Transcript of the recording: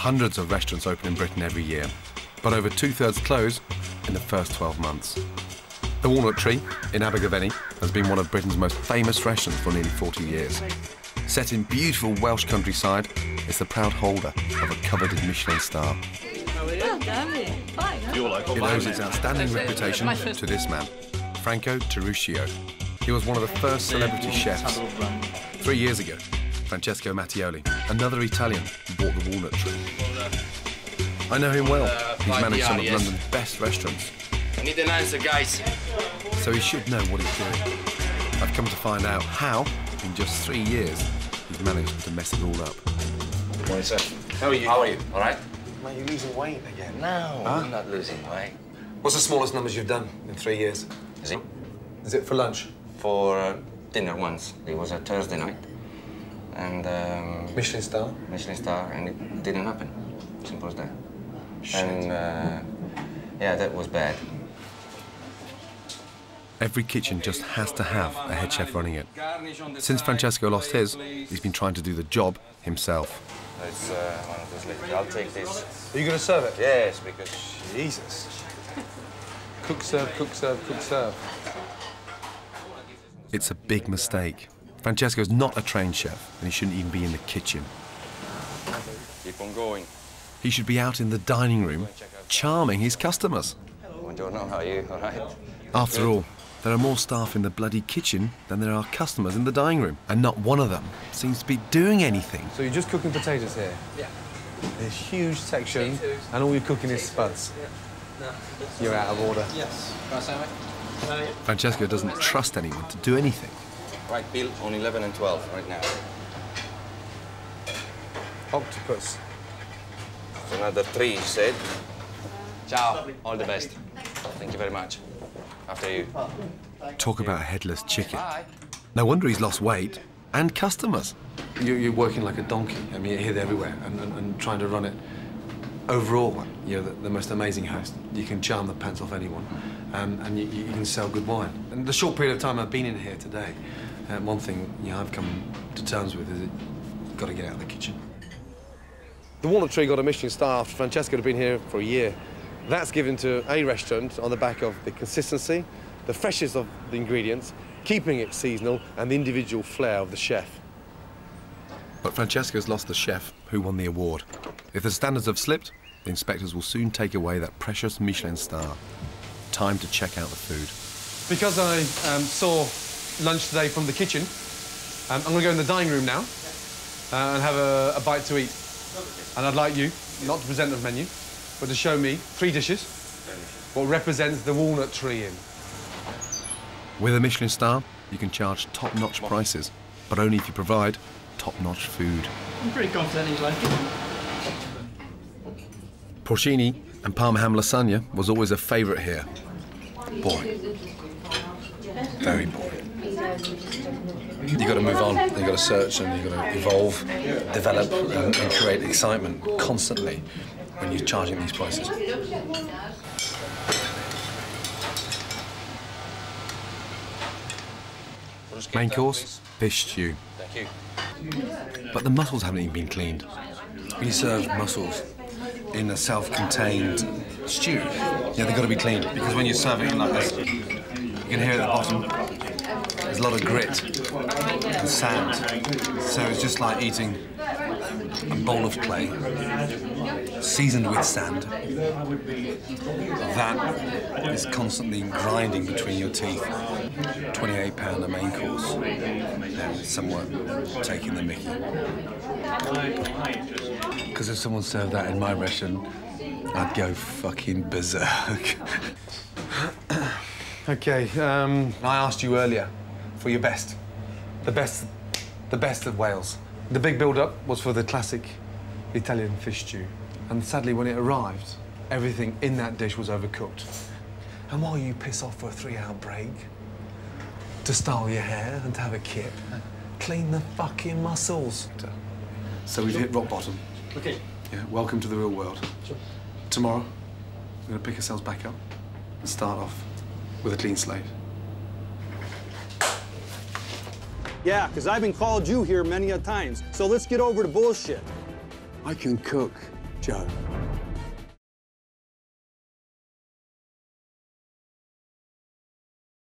Hundreds of restaurants open in Britain every year, but over two-thirds close in the first 12 months. The Walnut Tree in Abergavenny has been one of Britain's most famous restaurants for nearly 40 years. Set in beautiful Welsh countryside, it's the proud holder of a coveted Michelin star. It owes its outstanding reputation to this man, Franco Taruccio. He was one of the first celebrity chefs. 3 years ago, Francesco Mattioli, another Italian, bought the Walnut Tree. I know him well. He's managed some of London's best restaurants. I need an answer, guys. So he should know what he's doing. I've come to find out how, in just 3 years, he's managed to mess it all up. Morning, sir. How are you? How are you? All right? Man, you're losing weight again. No, I'm not losing weight. What's the smallest numbers you've done in 3 years? Zip. Zip for lunch? For dinner once. It was a Thursday night. And Michelin star? Michelin star, and it didn't happen. Simple as that. Shit. And yeah, that was bad. Every kitchen just has to have a head chef running it. Since Francesco lost his, he's been trying to do the job himself. It's one of those little, I'll take this. Are you going to serve it? Yes, because... Jesus. Cook, serve, cook, serve, cook, serve. It's a big mistake. Francesco's not a trained chef, and he shouldn't even be in the kitchen. Keep on going. He should be out in the dining room, charming his customers. Buongiorno, how are you? All right? After all, there are more staff in the bloody kitchen than there are customers in the dining room, and not one of them seems to be doing anything. So you're just cooking potatoes here? Yeah. There's a huge section, and all you're cooking is spuds. Yeah. No, you're out of order. Yes. Francesco doesn't trust anyone to do anything. Right, Bill, on 11 and 12 right now. Octopus. Another 3, you said. Ciao, all the best. Thank you very much. After you. Talk about a headless chicken. No wonder he's lost weight and customers. You're working like a donkey. I mean, you're here, there, everywhere, and trying to run it. Overall, you're the most amazing host. You can charm the pants off anyone, and you can sell good wine. And the short period of time I've been in here today, one thing I've come to terms with is you've got to get out of the kitchen. The Walnut Tree got a Michelin star after Francesco had been here for a year. That's given to a restaurant on the back of the consistency, the freshness of the ingredients, keeping it seasonal, and the individual flair of the chef. But Francesco's lost the chef who won the award. If the standards have slipped, the inspectors will soon take away that precious Michelin star. Time to check out the food. Because I saw lunch today from the kitchen, I'm going to go in the dining room now and have a bite to eat. And I'd like you not to present the menu, but to show me 3 dishes what represents the Walnut Tree in. With a Michelin star, you can charge top-notch prices, but only if you provide top-notch food. I'm pretty confident he'd like it. Porcini and Parma ham lasagna was always a favourite here. Boring. Very boring. You've got to move on, you've got to search, and you've got to evolve, develop, and create excitement constantly when you're charging these prices. Main course, fish stew. Thank you. But the mussels haven't even been cleaned. We serve mussels in a self-contained stew. Yeah, they've got to be cleaned, because when you're serving it like this, you can hear at the bottom, there's a lot of grit and sand. So it's just like eating a bowl of clay, seasoned with sand. That is constantly grinding between your teeth. £28 a main course, then somewhat taking the mickey. Because if someone served that in my restaurant, I'd go fucking berserk. OK, I asked you earlier for your best. The best of Wales. The big build-up was for the classic Italian fish stew. And sadly, when it arrived, everything in that dish was overcooked. And while you piss off for a 3-hour break, to style your hair and to have a kip, clean the fucking mussels. So we've hit rock bottom. OK. Yeah, welcome to the real world. Sure. Tomorrow, we're going to pick ourselves back up and start off with a clean slate. Yeah, because I've been called you here many a times. So let's get over to bullshit. I can cook. Joe.